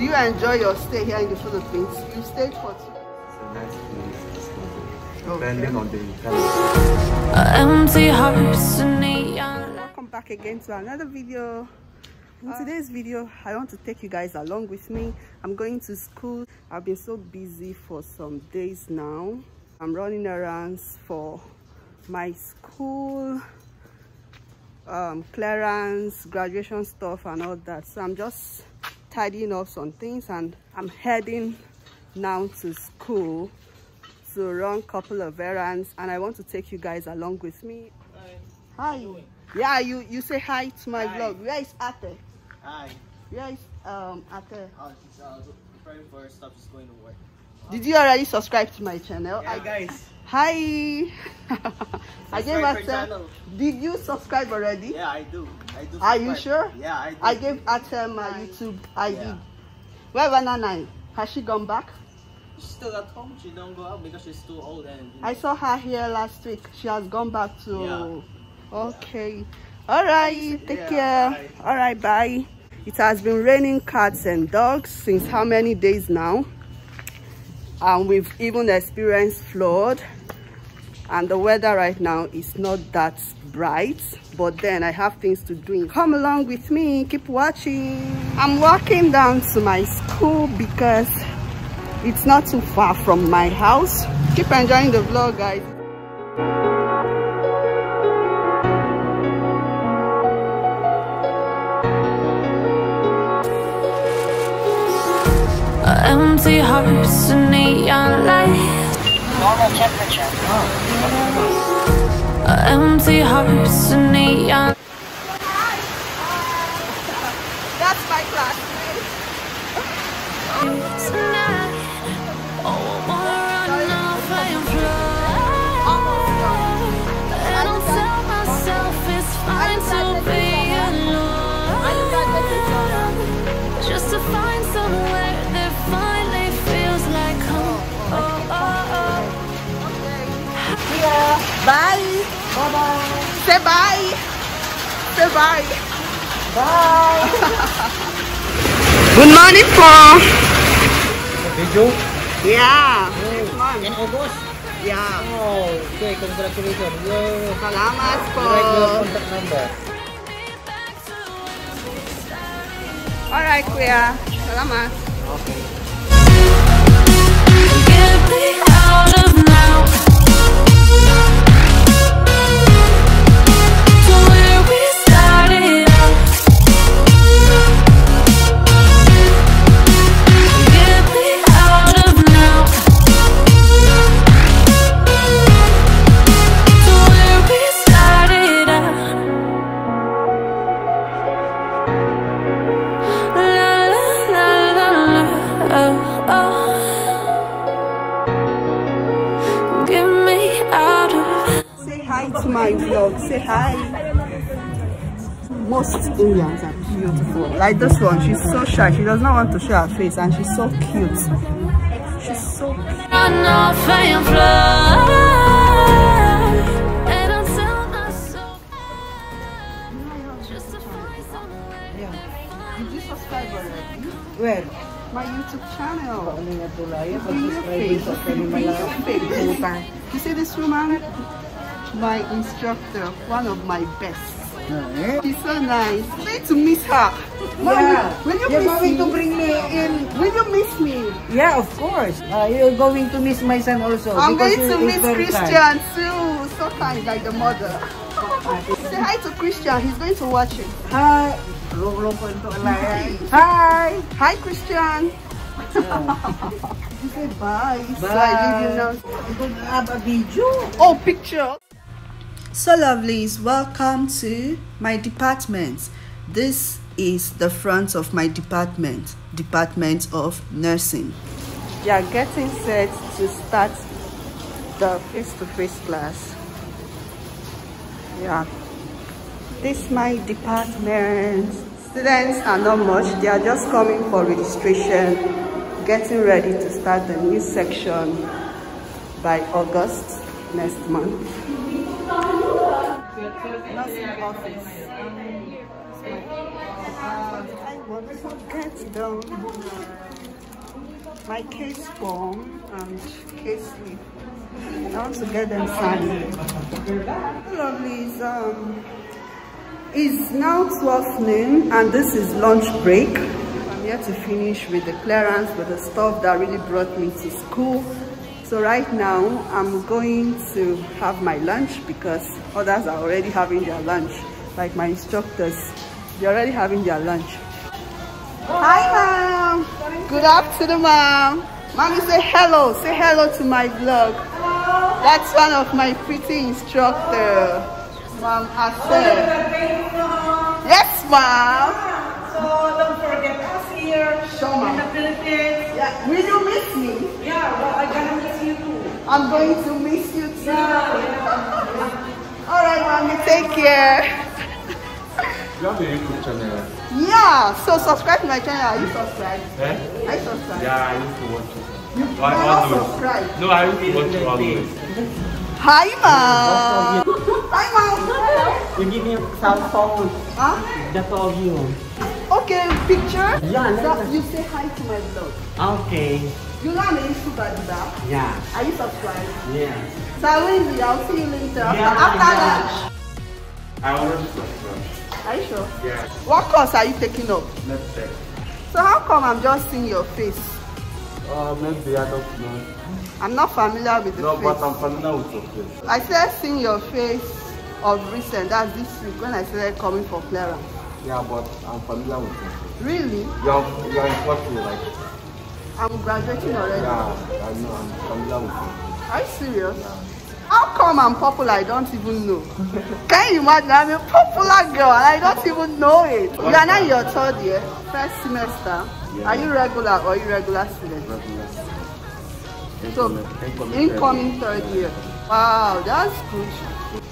Do you enjoy your stay here in the Philippines? You stayed for 2 weeks. It's a nice place. Depending on the... Welcome back again to another video. In today's video, I want to take you guys along with me. I'm going to school. I've been so busy for some days now. I'm running errands for my school clearance, graduation stuff and all that. So I'm just tidying up some things and I'm heading now to school to run a couple of errands, and I want to take you guys along with me. Hi. Hi. Yeah, you say hi to my vlog. Where is Ate? Hi. Where is Ate? Preparing for stuff, just going to work. Did you already subscribe to my channel? Yeah, guys. Hi. I gave Ate. Did you subscribe already? Yeah, I do. Subscribe. Are you sure? Yeah, I do. I gave Ate my YouTube ID. Yeah. Where was Nanai? Has she gone back? She's still at home. She don't go out because she's too old. And I saw her here last week. She has gone back to. Yeah. Okay, all right, take care. Bye. All right, bye. It has been raining cats and dogs since how many days now, and we've even experienced flood, and the weather right now is not that bright, but then I have things to do. Come along with me, keep watching. I'm walking down to my school because it's not too far from my house. Keep enjoying the vlog, guys. Empty hearts and neon lights. Normal temperature. Empty hearts and neon. That's my class. Tonight, oh, I wanna run off and fly. And I'll tell myself it's fine to be alone, just to find somewhere. Bye. Bye bye. Say bye. Say bye. Bye. Good morning, Paul. Yeah. Good morning. Yeah. Oh, okay. Congratulations. Salamat, Paul. All right, Kuya. Salamat. Okay. Get me out of now. Indians are beautiful. Like this one, she's so shy. She does not want to show her face, and she's so cute. She's so cute. Yeah. Did you subscribe already? Where? My YouTube channel. You see this woman? My instructor, one of my best. She's so nice. I need to miss her. Yeah. Will you miss me? To bring me in. Will you miss me? Yeah, of course. You're going to miss my son also. I'm going to miss Christian too. So kind, like the mother. Say hi to Christian. He's going to watch it. Hi. Hi. Hi, Christian. He said bye. Bye. So I leave you now. I'm going to have a video. Oh, picture. So lovelies, welcome to my department. This is the front of my department, Department of Nursing. We are getting set to start the face-to-face class. Yeah, this is my department. Students are not much, they are just coming for registration, getting ready to start the new section by August next month. Nursing office. I want to get down. my case form and case slip. I want to get them signed. Lovely. It's now 12 noon and this is lunch break. I'm here to finish with the clearance for the stuff that really brought me to school. So right now I'm going to have my lunch because others are already having their lunch. Like my instructors, they're already having their lunch. Hi ma'am! Good afternoon ma'am! Mommy, say hello! Say hello to my vlog! Hello! That's one of my pretty instructors, Ma'am Asel. Yes ma'am! So don't forget us here. Sure ma'am. Yeah. Will you miss me? Yeah, well I'm gonna miss you too. I'm going to miss you too. Yeah. Alright mommy, take care! You have a YouTube channel? Yeah, so subscribe to my channel. Are you subscribed? Eh? I subscribe. Yeah, I used to watch it. No, I used to watch it always. Hi, mom. Hi, mom. You give me some phone. Huh? That's all you. Okay, picture? Yeah, so you say hi to my vlog. Okay. You know I'm a YouTuber, right? Yeah. Are you subscribed? Yeah. So I'll see you later. Yeah, after lunch. I already subscribed. Are you sure? Yeah. What course are you taking up? MedTech. So how come I'm just seeing your face? Maybe I don't know. I'm not familiar with the face. No, but I'm familiar with your face. I started seeing your face of recent, that's this week, when I started coming for clearance. Yeah, but I'm familiar with your face. Really? You're in class, right? I'm graduating already. Yeah, I know, I'm familiar with your face. Are you serious? Yeah. How come I'm popular? I don't even know. Can you imagine? I'm a popular girl and I don't even know it. You are now in your third year, first semester. Yeah. Are you regular or irregular student? Regular. So, incoming third year. Wow, that's good.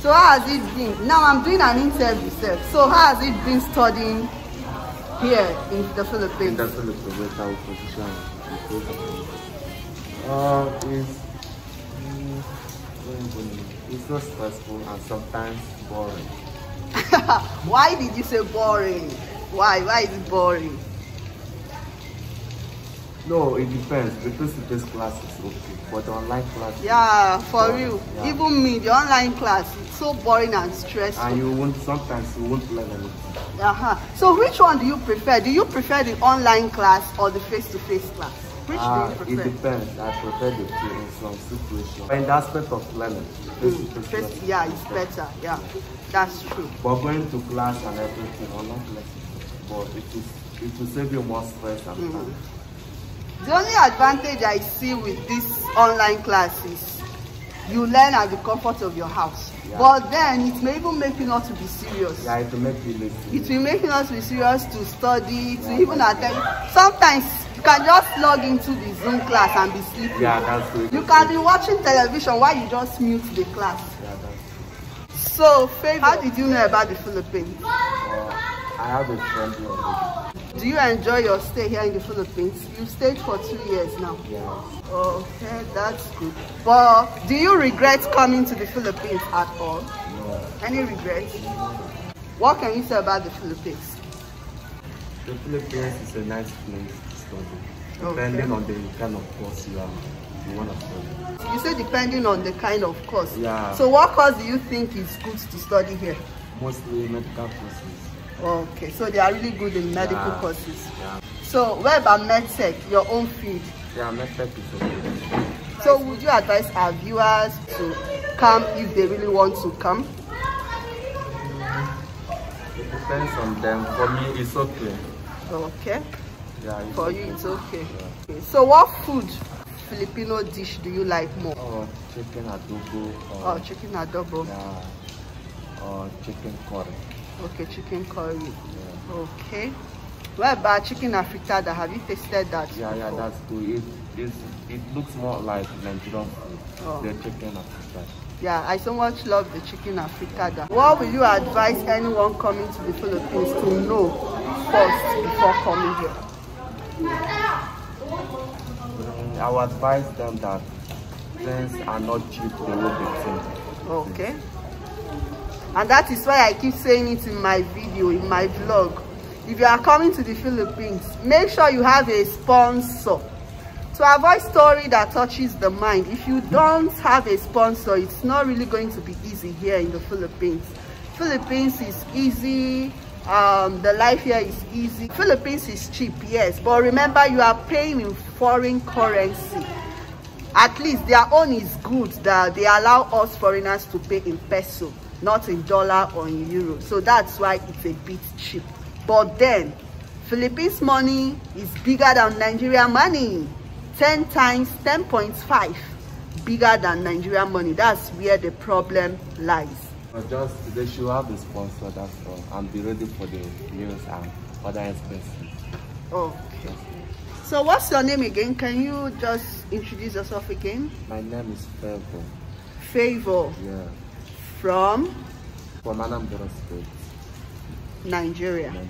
So how has it been? Now I'm doing an interview set. So how has it been studying here in the Philippines? In the Philippines, our position is it's not stressful and sometimes boring. Why did you say boring? Why is it boring? No, it depends. The face-to-face class is okay, but the online class. Yeah, for real. Yeah. Even me, the online class, it's so boring and stressful. And sometimes you won't learn anything. So which one do you prefer? Do you prefer the online class or the face-to-face class? Which do you prefer? It depends. I prefer the two in some situations. In the aspect of learning, face-to-face, yeah, it's better. Yeah, that's true. But going to class and everything, online classes, but it will save you more stress and time. The only advantage I see with this online class is you learn at the comfort of your house. Yeah. But then it may even make you not to be serious. Yeah, it will make you lazy. It will make you not to be serious to study, to even attend. Sometimes you can just log into the Zoom class and be sleeping. Yeah, that's it. You can be watching television while you just mute the class. Yeah, that's it. So, Faith, how did you know about the Philippines? I have a friend here. Do you enjoy your stay here in the Philippines? You've stayed for 2 years now. Yeah. Okay, that's good. But do you regret coming to the Philippines at all? No. Any regrets? No. What can you say about the Philippines? The Philippines is a nice place. Depending on the kind of course you want to study. You say depending on the kind of course. Yeah. So what course do you think is good to study here? Mostly medical courses. Okay, so they are really good in medical courses. Yeah. So what about MedTech, your own field? Yeah, MedTech is okay. So would you advise our viewers to come if they really want to come? It depends on them. For me, it's okay. Okay. Yeah, for you, it's okay. Yeah. Okay. So, what food, Filipino dish, do you like more? Oh, chicken adobo. Oh, chicken adobo. Yeah. Oh, chicken curry. Okay, chicken curry. Yeah. Okay. What about chicken afritada? Have you tasted that? Yeah, before? Yeah, that's good. It looks more like Nigerian food. Oh. The chicken afritada. Yeah, I so much love the chicken afritada. What will you advise anyone coming to the Philippines to know first before coming here? I would advise them that things are not cheap, they will be cheap. Okay. And that is why I keep saying it in my video, in my vlog. If you are coming to the Philippines, make sure you have a sponsor To avoid story that touches the mind, if you don't have a sponsor, it's not really going to be easy here in the Philippines. Philippines is easy. The life here is easy. Philippines is cheap, yes, but remember you are paying in foreign currency. At least their own is good that they allow us foreigners to pay in peso, not in dollar or in euro. So that's why it's a bit cheap. But then Philippines money is bigger than Nigeria money. 10 times, 10.5 bigger than Nigeria money. That's where the problem lies. Just they should have the sponsor, that's all, and be ready for the meals and other expenses. Okay. So what's your name again? Can you just introduce yourself again? My name is Favor. Favor? Yeah. From? From Anambra State. Nigeria. Nigeria.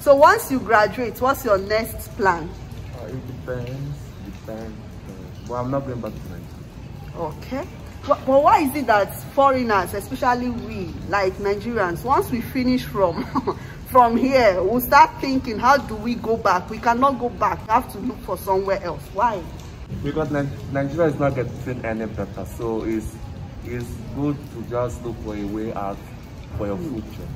So once you graduate, what's your next plan? It depends. Well, I'm not going back to Nigeria. Okay. But why is it that foreigners, especially we, like Nigerians, once we finish from here, we'll start thinking, how do we go back? We cannot go back. We have to look for somewhere else. Why? Because Nigeria is not getting any better. So it's good to just look for a way out for your future.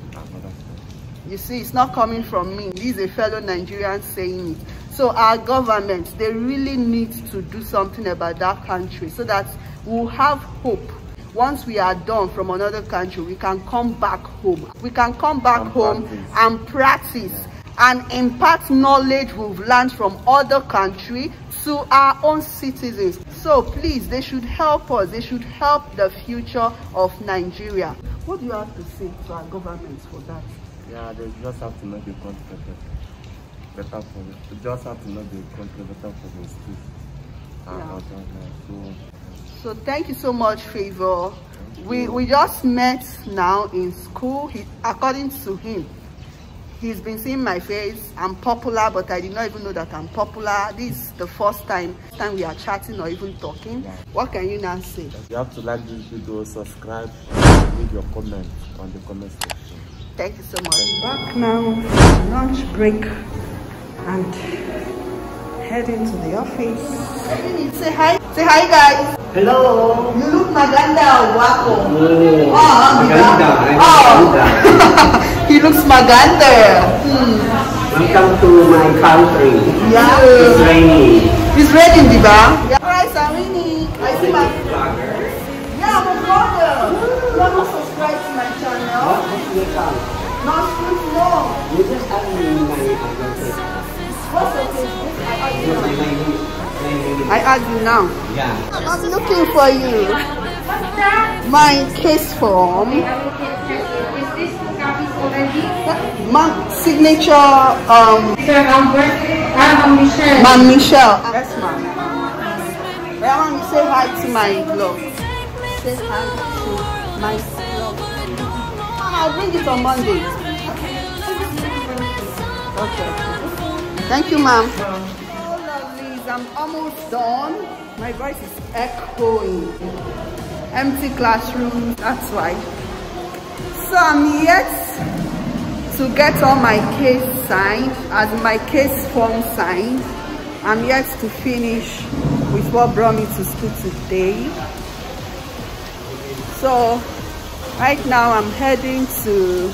You see, it's not coming from me. This is a fellow Nigerian saying it. So our government, they really need to do something about that country so that we'll have hope. Once we are done from another country, we can come back home. We can come back home and practice and impart knowledge we've learned from other country to our own citizens. So please, they should help us. They should help the future of Nigeria. What do you have to say to our government for that? Yeah, they just have to make the country better for them. They just have to make the country better for those people. So thank you so much, Favor. We just met now in school. According to him, he's been seeing my face. I'm popular, but I did not even know that I'm popular. This is the first time we are chatting or even talking. Yeah. What can you now say? You have to like this video, subscribe, and leave your comment on the comment section. Thank you so much. Back now, lunch break, and heading to the office. Say hi. Say hi, guys. Hello. You look Maganda or Wako? Oh, Maganda. Oh. He looks Maganda. Welcome to my country. Yeah. It's raining. It's raining, Diba? Yeah. Alright, Sarini. I see my blogger. Yeah, I'm a blogger. You have not subscribed to my channel. Not since long. You just have me in my What's your Facebook? I add you now. Yeah. I'm looking for you. What's that? My case form. Is this copies already? My signature. Sir, I'm working. I'm Michelle. Ma'am Michelle. Yes, ma'am. I want to say hi to my blog. Say hi to my blog. I'll bring it on Monday. Okay. Thank you, ma'am. I'm almost done. My voice is echoing. Empty classroom, that's why. So I'm yet to get all my case signed, as my case form signed. I'm yet to finish with what brought me to school today. So right now I'm heading to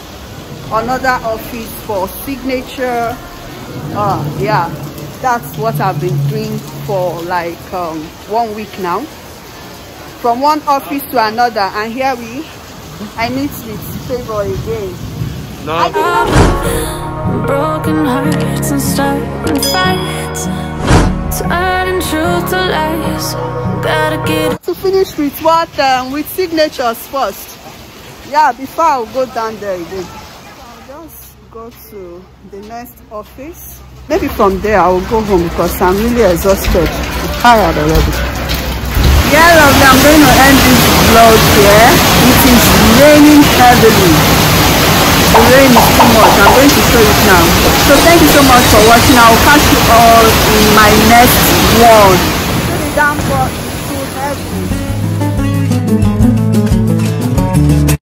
another office for signature. Yeah. That's what I've been doing for like 1 week now, from one office to another, and here I meet with Favor again. No. Broken hearts and starting fights, turning truth to lies. Gotta get to finish with what with signatures first. Yeah, before I'll go down there again. I'll just go to the next office. Maybe from there I will go home because I'm really exhausted. I'm tired already. Yeah, lovely. I'm going to end this vlog here. It is raining heavily. The rain is too much. I'm going to show it now. So thank you so much for watching. I will catch you all in my next vlog.